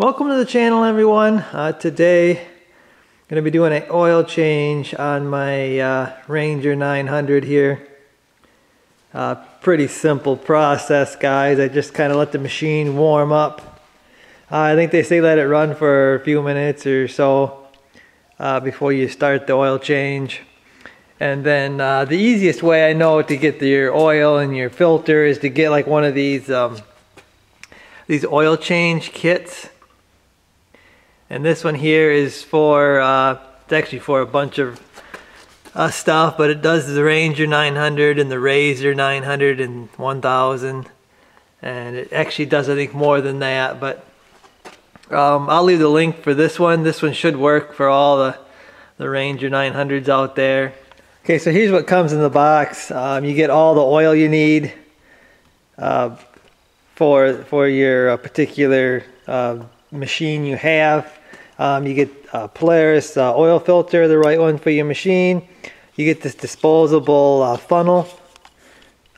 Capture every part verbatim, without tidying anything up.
Welcome to the channel, everyone. Uh, today I'm going to be doing an oil change on my uh, Ranger nine hundred here. Uh, pretty simple process, guys. I just kind of let the machine warm up. Uh, I think they say let it run for a few minutes or so uh, before you start the oil change. And then uh, the easiest way I know to get your oil and your filter is to get like one of these um, these oil change kits. And this one here is for, uh, it's actually for a bunch of uh, stuff, but it does the Ranger nine hundred and the Razer nine hundred and one thousand. And it actually does, I think, more than that, but um, I'll leave the link for this one. This one should work for all the, the Ranger nine hundreds out there. Okay, so here's what comes in the box. Um, you get all the oil you need uh, for, for your uh, particular uh, machine you have. Um, you get a Polaris uh, oil filter, the right one for your machine. You get this disposable uh, funnel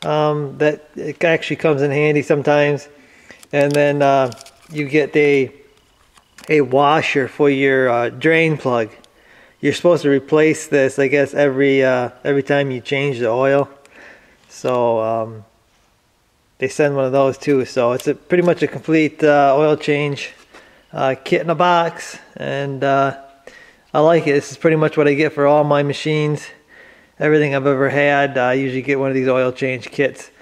um, that it actually comes in handy sometimes. And then uh, you get a, a washer for your uh, drain plug. You're supposed to replace this, I guess, every, uh, every time you change the oil. So um, they send one of those too. So it's a, pretty much a complete uh, oil change. Uh, kit in a box, and uh, I like it. This is pretty much what I get for all my machines. Everything I've ever had, uh, I usually get one of these oil change kits.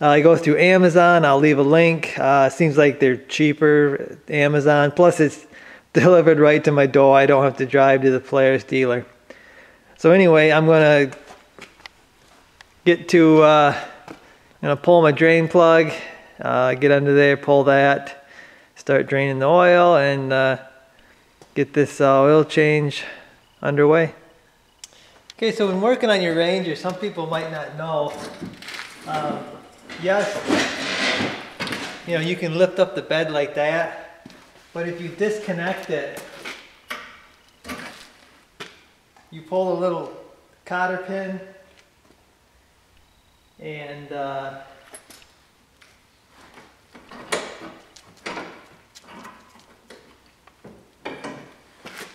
Uh, I go through Amazon. I'll leave a link. Uh, seems like they're cheaper at Amazon. Plus, it's delivered right to my door. I don't have to drive to the Polaris dealer. So anyway, I'm gonna get to. Uh, I'm gonna pull my drain plug. Uh, get under there. Pull that. Start draining the oil and uh, get this uh, oil change underway. Okay, so when working on your Ranger, some people might not know. Um, yes, you know, you can lift up the bed like that, but if you disconnect it, you pull a little cotter pin and uh,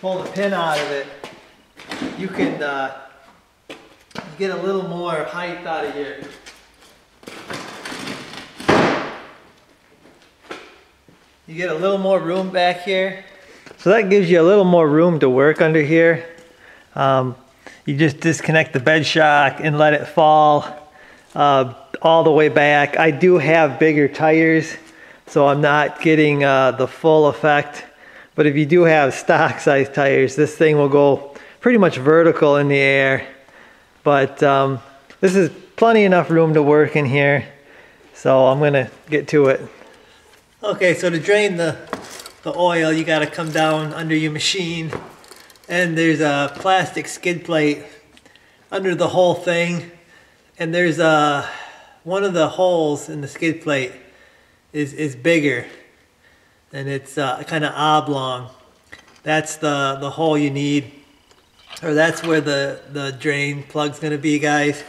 pull the pin out of it, you can uh, get a little more height out of your you get a little more room back here, so that gives you a little more room to work under here. Um, you just disconnect the bed shock and let it fall uh, all the way back. I do have bigger tires, so I'm not getting uh, the full effect. But if you do have stock size tires, this thing will go pretty much vertical in the air. But um, this is plenty enough room to work in here. So I'm gonna get to it. Okay, so to drain the, the oil, you gotta come down under your machine. And there's a plastic skid plate under the whole thing. And there's a, one of the holes in the skid plate is, is bigger. And it's uh, kind of oblong. That's the, the hole you need, or that's where the, the drain plug's gonna be, guys.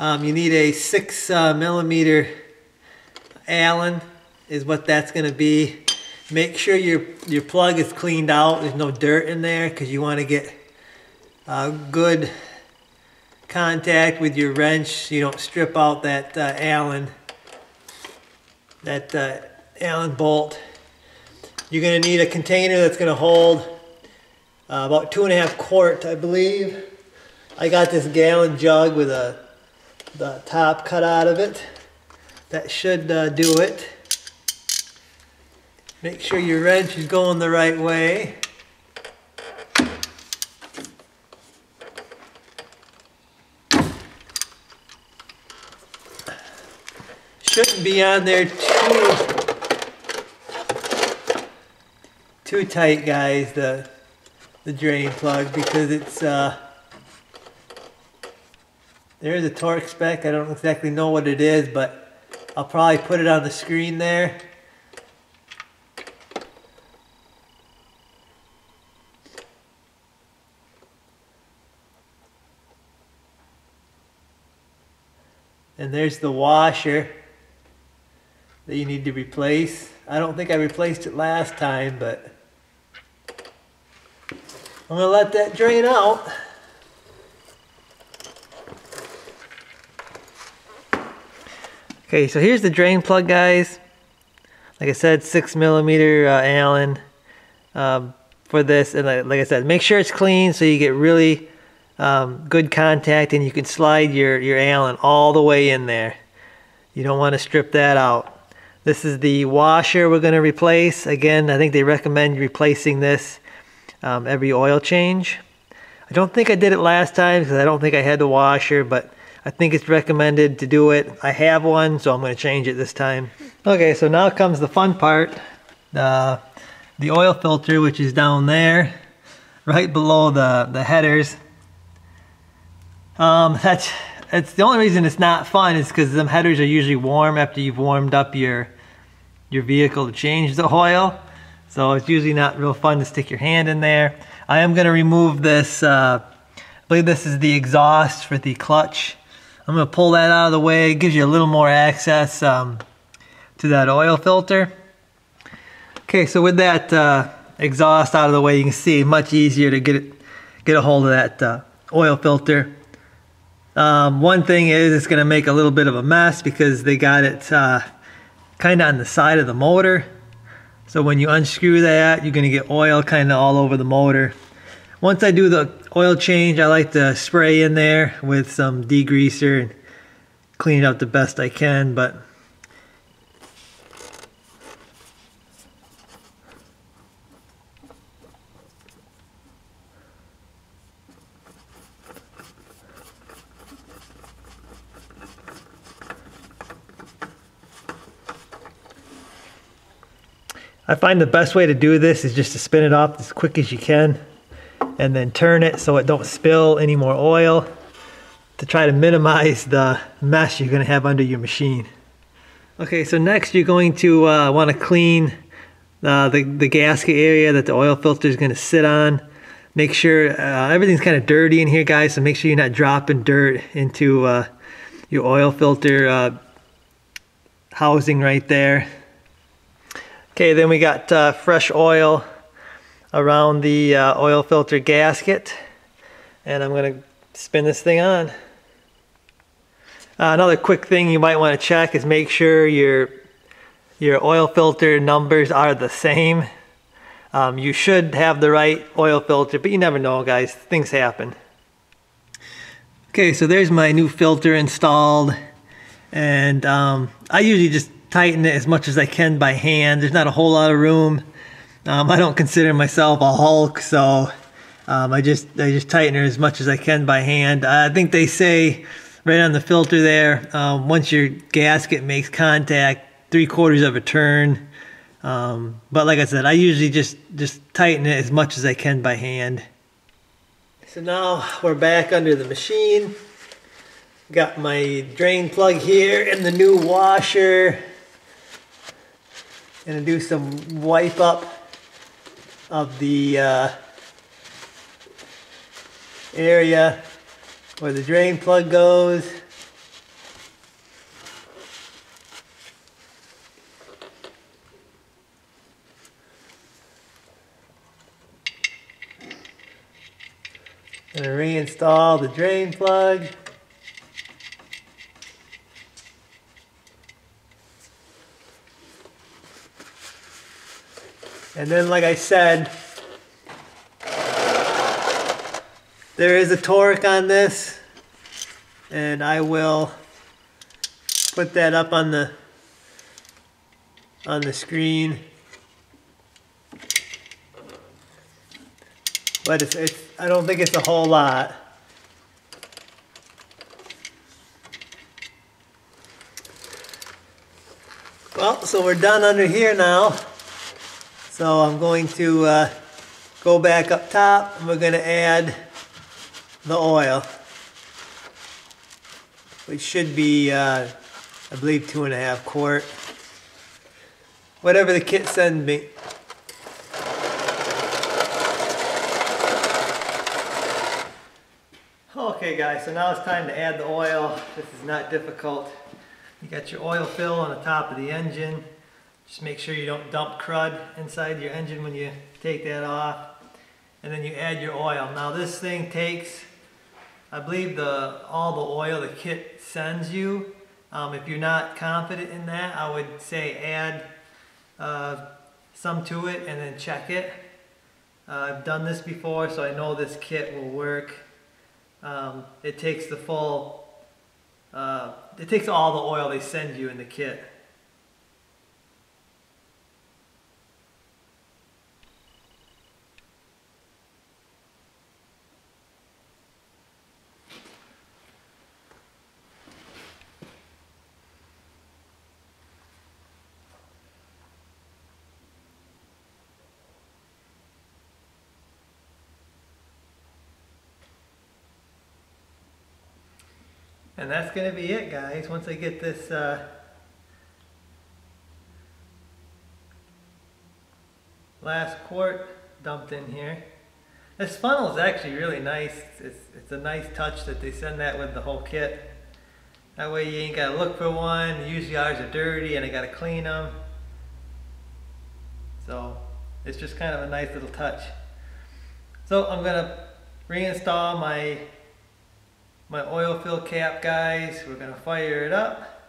Um, you need a six uh, millimeter Allen is what that's gonna be. Make sure your, your plug is cleaned out. There's no dirt in there, because you wanna get uh, good contact with your wrench so you don't strip out that uh, Allen, that uh, Allen bolt. You're going to need a container that's going to hold uh, about two and a half quart, I believe. I got this gallon jug with a, the top cut out of it. That should uh, do it. Make sure your wrench is going the right way. Shouldn't be on there too, too tight, guys, the, the drain plug, because it's, uh, there's a torque spec. I don't exactly know what it is, but I'll probably put it on the screen there. And there's the washer that you need to replace. I don't think I replaced it last time, but I'm gonna let that drain out. Okay, so here's the drain plug, guys. Like I said, six millimeter uh, Allen um, for this, and like, like I said, make sure it's clean so you get really um, good contact, and you can slide your your Allen all the way in there. You don't want to strip that out. This is the washer we're going to replace. Again, I think they recommend replacing this um, every oil change. I don't think I did it last time because I don't think I had the washer, but I think it's recommended to do it. I have one, so I'm going to change it this time. Okay, so now comes the fun part. Uh, the oil filter, which is down there, right below the, the headers. Um, that's... It's the only reason it's not fun is because them headers are usually warm after you've warmed up your your vehicle to change the oil. So it's usually not real fun to stick your hand in there. I am going to remove this, uh, I believe this is the exhaust for the clutch. I'm going to pull that out of the way. It gives you a little more access um, to that oil filter. Okay, so with that uh, exhaust out of the way, you can see much easier to get, it, get a hold of that uh, oil filter. Um, one thing is it's going to make a little bit of a mess because they got it uh, kind of on the side of the motor. So when you unscrew that, you're going to get oil kind of all over the motor. Once I do the oil change, I like to spray in there with some degreaser and clean it up the best I can. But I find the best way to do this is just to spin it off as quick as you can and then turn it so it don't spill any more oil to try to minimize the mess you're going to have under your machine. Okay, so next you're going to uh, want to clean uh, the, the gasket area that the oil filter is going to sit on. Make sure uh, everything's kind of dirty in here, guys, so make sure you're not dropping dirt into uh, your oil filter uh, housing right there. Okay, then we got uh, fresh oil around the uh, oil filter gasket, and I'm going to spin this thing on. Uh, another quick thing you might want to check is make sure your your oil filter numbers are the same. Um, you should have the right oil filter, but you never know, guys. Things happen. Okay, so there's my new filter installed, and um, I usually just tighten it as much as I can by hand. There's not a whole lot of room. Um, I don't consider myself a Hulk, so um, I just I just tighten her as much as I can by hand. I think they say right on the filter there, um, once your gasket makes contact, three quarters of a turn. Um, but like I said, I usually just just tighten it as much as I can by hand. So now we're back under the machine. Got my drain plug here and the new washer. Gonna do some wipe up of the uh, area where the drain plug goes. Gonna reinstall the drain plug. And then, like I said, There is a torque on this, and I will put that up on the on the screen. But it's, it's, I don't think it's a whole lot. Well, so we're done under here now. So I'm going to uh, go back up top, and we're going to add the oil, which should be, uh, I believe, two and a half quart. Whatever the kit sends me. Okay guys, so now it's time to add the oil. This is not difficult. You got your oil fill on the top of the engine. Just make sure you don't dump crud inside your engine when you take that off. And then you add your oil. Now this thing takes, I believe, the all the oil the kit sends you. Um, if you're not confident in that, I would say add uh, some to it and then check it. Uh, I've done this before, so I know this kit will work. Um, it takes the full, uh, it takes all the oil they send you in the kit. And that's going to be it, guys. Once I get this uh, last quart dumped in here. This funnel is actually really nice. It's, it's a nice touch that they send that with the whole kit. That way you ain't got to look for one. Usually ours are dirty and I got to clean them. So it's just kind of a nice little touch. So I'm going to reinstall my My oil fill cap, guys. We're gonna fire it up,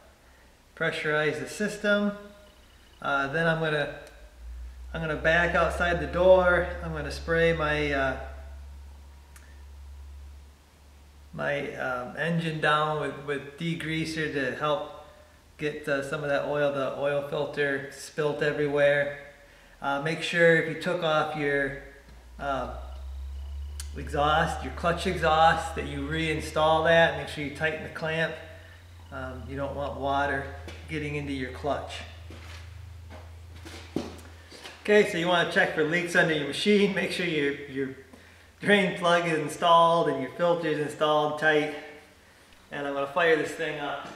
pressurize the system. Uh, then I'm gonna I'm gonna back outside the door. I'm gonna spray my uh, my um, engine down with with degreaser to help get uh, some of that oil. The oil filter spilt everywhere. Uh, make sure if you took off your uh, exhaust, your clutch exhaust, that you reinstall that. Make sure you tighten the clamp. Um, you don't want water getting into your clutch. Okay, so you want to check for leaks under your machine. Make sure your, your drain plug is installed and your filter is installed tight. And I'm going to fire this thing up.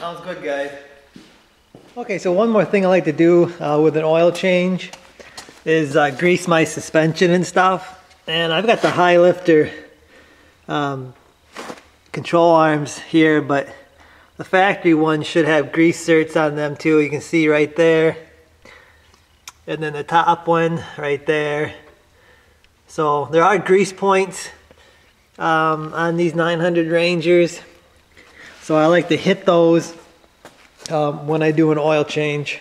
Sounds good, guys. Okay, so one more thing I like to do uh, with an oil change is uh, grease my suspension and stuff. And I've got the high lifter um, control arms here, but the factory one should have grease certs on them too. You can see right there. And then the top one right there. So there are grease points um, on these nine hundred Rangers. So I like to hit those um, when I do an oil change.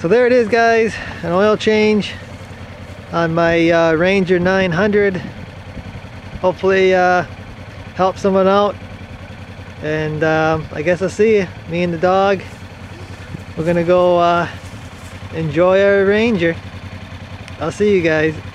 So there it is, guys, an oil change on my uh, Ranger nine hundred. Hopefully uh, help someone out. And um, I guess I'll see you. Me and the dog, we're gonna go uh, enjoy our Ranger. I'll see you guys.